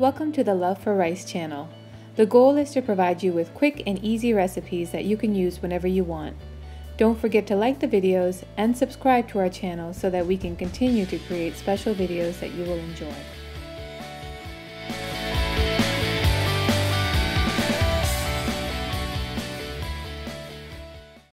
Welcome to the Love for Rice channel. The goal is to provide you with quick and easy recipes that you can use whenever you want. Don't forget to like the videos and subscribe to our channel so that we can continue to create special videos that you will enjoy.